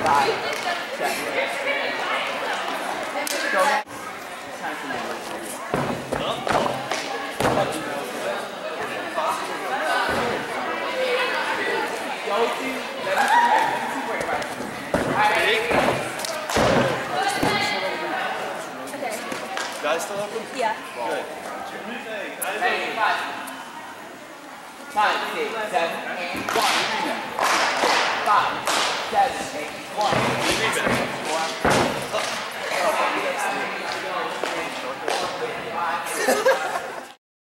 Guys still open? Yeah. Good. 5, 6, 7, 8, 1.